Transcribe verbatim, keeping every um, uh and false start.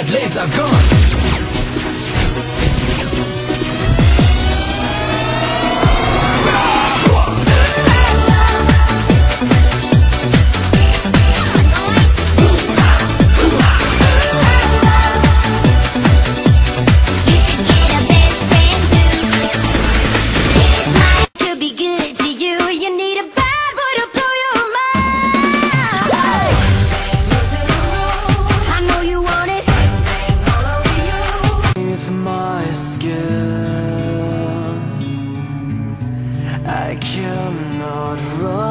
red laser gun. I cannot run.